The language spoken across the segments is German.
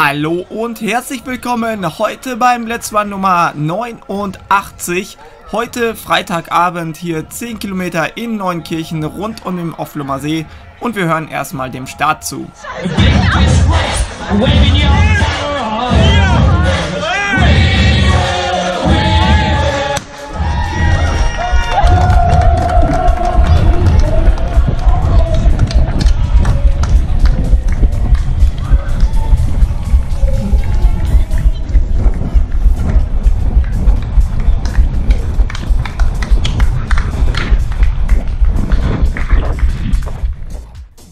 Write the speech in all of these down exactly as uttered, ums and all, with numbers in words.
Hallo und herzlich willkommen heute beim Let's Run Nummer neunundachtzig. Heute Freitagabend hier zehn Kilometer in Neuenkirchen rund um den Offlumer See und wir hören erstmal dem Start zu.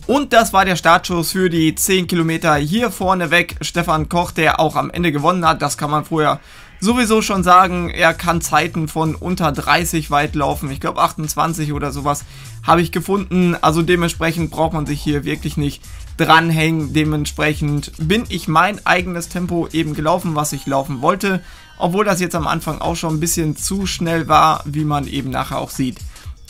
Und das war der Startschuss für die zehn Kilometer hier vorne weg. Stefan Koch, der auch am Ende gewonnen hat, das kann man vorher sowieso schon sagen. Er kann Zeiten von unter dreißig weit laufen. Ich glaube achtundzwanzig oder sowas habe ich gefunden. Also dementsprechend braucht man sich hier wirklich nicht dranhängen. Dementsprechend bin ich mein eigenes Tempo eben gelaufen, was ich laufen wollte. Obwohl das jetzt am Anfang auch schon ein bisschen zu schnell war, wie man eben nachher auch sieht.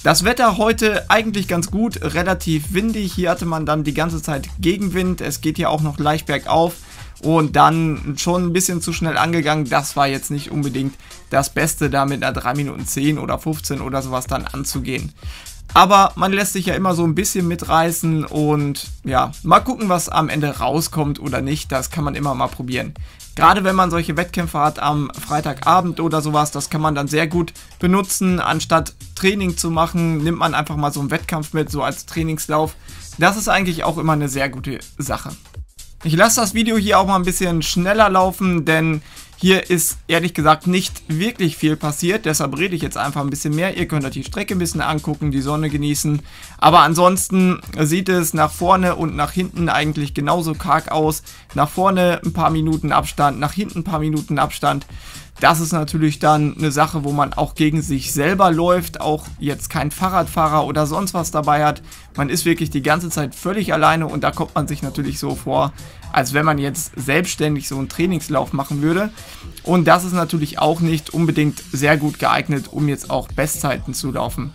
Das Wetter heute eigentlich ganz gut, relativ windig, hier hatte man dann die ganze Zeit Gegenwind, es geht hier auch noch leicht bergauf und dann schon ein bisschen zu schnell angegangen, das war jetzt nicht unbedingt das Beste, da mit einer drei Minuten zehn oder fünfzehn oder sowas dann anzugehen. Aber man lässt sich ja immer so ein bisschen mitreißen und ja, mal gucken, was am Ende rauskommt oder nicht, das kann man immer mal probieren. Gerade wenn man solche Wettkämpfe hat am Freitagabend oder sowas, das kann man dann sehr gut benutzen. Anstatt Training zu machen, nimmt man einfach mal so einen Wettkampf mit, so als Trainingslauf. Das ist eigentlich auch immer eine sehr gute Sache. Ich lasse das Video hier auch mal ein bisschen schneller laufen, denn hier ist ehrlich gesagt nicht wirklich viel passiert, deshalb rede ich jetzt einfach ein bisschen mehr. Ihr könnt euch die Strecke ein bisschen angucken, die Sonne genießen, aber ansonsten sieht es nach vorne und nach hinten eigentlich genauso karg aus. Nach vorne ein paar Minuten Abstand, nach hinten ein paar Minuten Abstand. Das ist natürlich dann eine Sache, wo man auch gegen sich selber läuft, auch jetzt kein Fahrradfahrer oder sonst was dabei hat. Man ist wirklich die ganze Zeit völlig alleine und da kommt man sich natürlich so vor, als wenn man jetzt selbstständig so einen Trainingslauf machen würde. Und das ist natürlich auch nicht unbedingt sehr gut geeignet, um jetzt auch Bestzeiten zu laufen.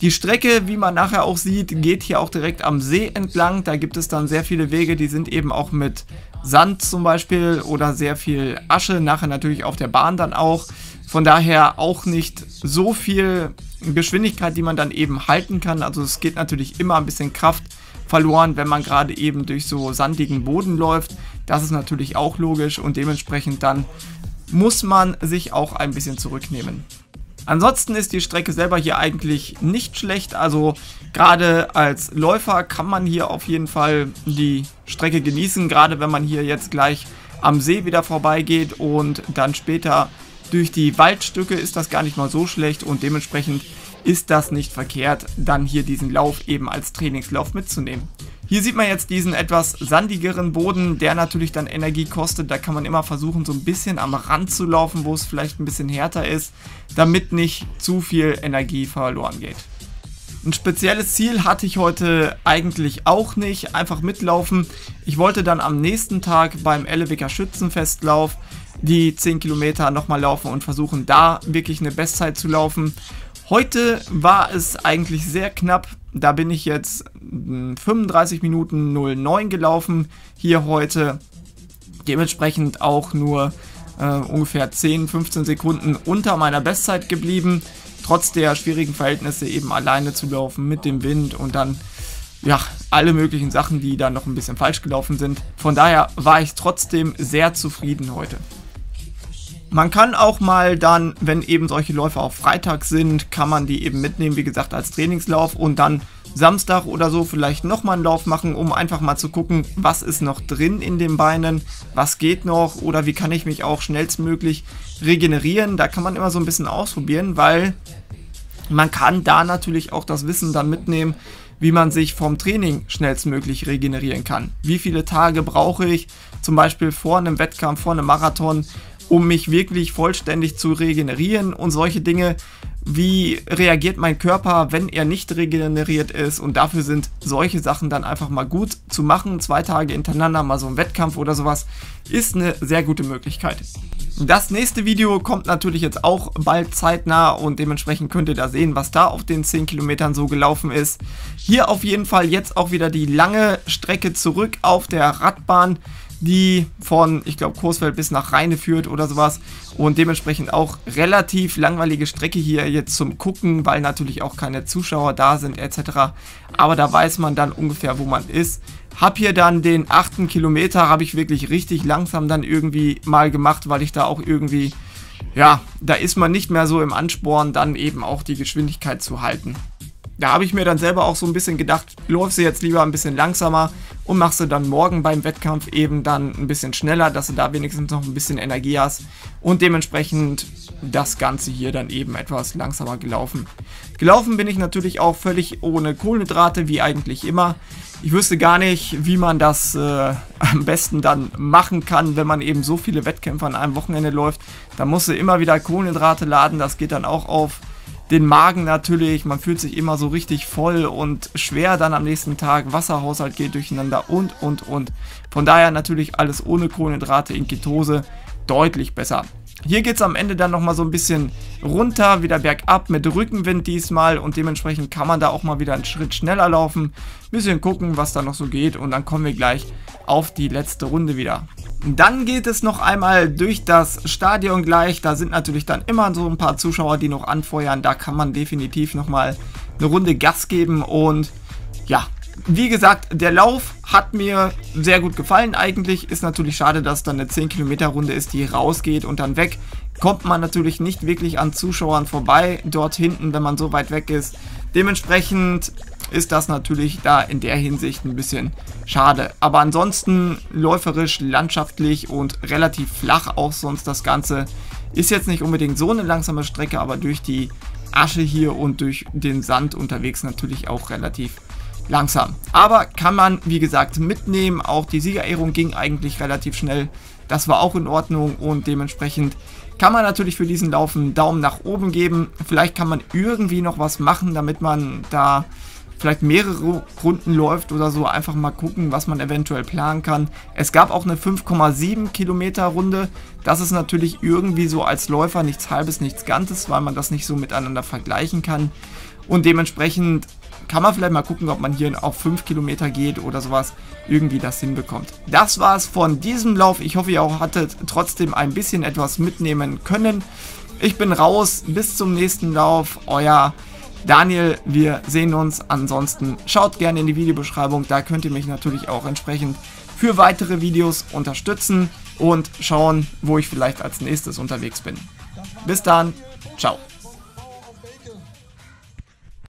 Die Strecke, wie man nachher auch sieht, geht hier auch direkt am See entlang. Da gibt es dann sehr viele Wege, die sind eben auch mit Sand zum Beispiel oder sehr viel Asche, nachher natürlich auf der Bahn dann auch. Von daher auch nicht so viel Geschwindigkeit, die man dann eben halten kann. Also es geht natürlich immer ein bisschen Kraft verloren, wenn man gerade eben durch so sandigen Boden läuft. Das ist natürlich auch logisch und dementsprechend dann muss man sich auch ein bisschen zurücknehmen. Ansonsten ist die Strecke selber hier eigentlich nicht schlecht, also gerade als Läufer kann man hier auf jeden Fall die Strecke genießen, gerade wenn man hier jetzt gleich am See wieder vorbeigeht und dann später durch die Waldstücke ist das gar nicht mal so schlecht und dementsprechend ist das nicht verkehrt, dann hier diesen Lauf eben als Trainingslauf mitzunehmen. Hier sieht man jetzt diesen etwas sandigeren Boden, der natürlich dann Energie kostet. Da kann man immer versuchen, so ein bisschen am Rand zu laufen, wo es vielleicht ein bisschen härter ist, damit nicht zu viel Energie verloren geht. Ein spezielles Ziel hatte ich heute eigentlich auch nicht, einfach mitlaufen. Ich wollte dann am nächsten Tag beim Elevicker Schützenfestlauf die zehn Kilometer nochmal laufen und versuchen, da wirklich eine Bestzeit zu laufen. Heute war es eigentlich sehr knapp, da bin ich jetzt fünfunddreißig Minuten neun gelaufen, hier heute dementsprechend auch nur äh, ungefähr zehn, fünfzehn Sekunden unter meiner Bestzeit geblieben, trotz der schwierigen Verhältnisse eben alleine zu laufen mit dem Wind und dann ja alle möglichen Sachen, die dann noch ein bisschen falsch gelaufen sind. Von daher war ich trotzdem sehr zufrieden heute. Man kann auch mal dann, wenn eben solche Läufe auch Freitag sind, kann man die eben mitnehmen, wie gesagt, als Trainingslauf und dann Samstag oder so vielleicht nochmal einen Lauf machen, um einfach mal zu gucken, was ist noch drin in den Beinen, was geht noch oder wie kann ich mich auch schnellstmöglich regenerieren. Da kann man immer so ein bisschen ausprobieren, weil man kann da natürlich auch das Wissen dann mitnehmen, wie man sich vom Training schnellstmöglich regenerieren kann. Wie viele Tage brauche ich zum Beispiel vor einem Wettkampf, vor einem Marathon, um mich wirklich vollständig zu regenerieren und solche Dinge, wie reagiert mein Körper, wenn er nicht regeneriert ist und dafür sind solche Sachen dann einfach mal gut zu machen. Zwei Tage hintereinander mal so ein Wettkampf oder sowas ist eine sehr gute Möglichkeit. Das nächste Video kommt natürlich jetzt auch bald zeitnah und dementsprechend könnt ihr da sehen, was da auf den zehn Kilometern so gelaufen ist. Hier auf jeden Fall jetzt auch wieder die lange Strecke zurück auf der Radbahn. die von, ich glaube, Coesfeld bis nach Rheine führt oder sowas. Und dementsprechend auch relativ langweilige Strecke hier jetzt zum Gucken, weil natürlich auch keine Zuschauer da sind et cetera. Aber da weiß man dann ungefähr, wo man ist. Hab hier dann den achten Kilometer, habe ich wirklich richtig langsam dann irgendwie mal gemacht, weil ich da auch irgendwie, ja, da ist man nicht mehr so im Ansporn, dann eben auch die Geschwindigkeit zu halten. Da habe ich mir dann selber auch so ein bisschen gedacht, läufst du jetzt lieber ein bisschen langsamer und machst du dann morgen beim Wettkampf eben dann ein bisschen schneller, dass du da wenigstens noch ein bisschen Energie hast und dementsprechend das Ganze hier dann eben etwas langsamer gelaufen. Gelaufen bin ich natürlich auch völlig ohne Kohlenhydrate, wie eigentlich immer. Ich wüsste gar nicht, wie man das äh, am besten dann machen kann, wenn man eben so viele Wettkämpfe an einem Wochenende läuft. Da musst du immer wieder Kohlenhydrate laden, das geht dann auch auf den Magen natürlich, man fühlt sich immer so richtig voll und schwer dann am nächsten Tag, Wasserhaushalt geht durcheinander und, und, und. Von daher natürlich alles ohne Kohlenhydrate in Ketose deutlich besser. Hier geht es am Ende dann nochmal so ein bisschen runter, wieder bergab mit Rückenwind diesmal und dementsprechend kann man da auch mal wieder einen Schritt schneller laufen. Ein bisschen gucken, was da noch so geht und dann kommen wir gleich auf die letzte Runde wieder. Dann geht es noch einmal durch das Stadion gleich, da sind natürlich dann immer so ein paar Zuschauer, die noch anfeuern, da kann man definitiv nochmal eine Runde Gas geben und ja. Wie gesagt, der Lauf hat mir sehr gut gefallen eigentlich, ist natürlich schade, dass dann eine zehn Kilometer Runde ist, die rausgeht und dann weg, kommt man natürlich nicht wirklich an Zuschauern vorbei, dort hinten, wenn man so weit weg ist, dementsprechend ist das natürlich da in der Hinsicht ein bisschen schade, aber ansonsten läuferisch, landschaftlich und relativ flach auch sonst das Ganze, ist jetzt nicht unbedingt so eine langsame Strecke, aber durch die Asche hier und durch den Sand unterwegs natürlich auch relativ langsam. Aber kann man, wie gesagt, mitnehmen. Auch die Siegerehrung ging eigentlich relativ schnell. Das war auch in Ordnung und dementsprechend kann man natürlich für diesen Lauf einen Daumen nach oben geben. Vielleicht kann man irgendwie noch was machen, damit man da vielleicht mehrere Runden läuft oder so. Einfach mal gucken, was man eventuell planen kann. Es gab auch eine fünf Komma sieben Kilometer Runde. Das ist natürlich irgendwie so als Läufer nichts Halbes, nichts Ganzes, weil man das nicht so miteinander vergleichen kann. Und dementsprechend kann man vielleicht mal gucken, ob man hier auf fünf Kilometer geht oder sowas, irgendwie das hinbekommt. Das war's von diesem Lauf. Ich hoffe, ihr auch hattet trotzdem ein bisschen etwas mitnehmen können. Ich bin raus, bis zum nächsten Lauf. Euer Daniel, wir sehen uns. Ansonsten schaut gerne in die Videobeschreibung, da könnt ihr mich natürlich auch entsprechend für weitere Videos unterstützen und schauen, wo ich vielleicht als nächstes unterwegs bin. Bis dann, ciao.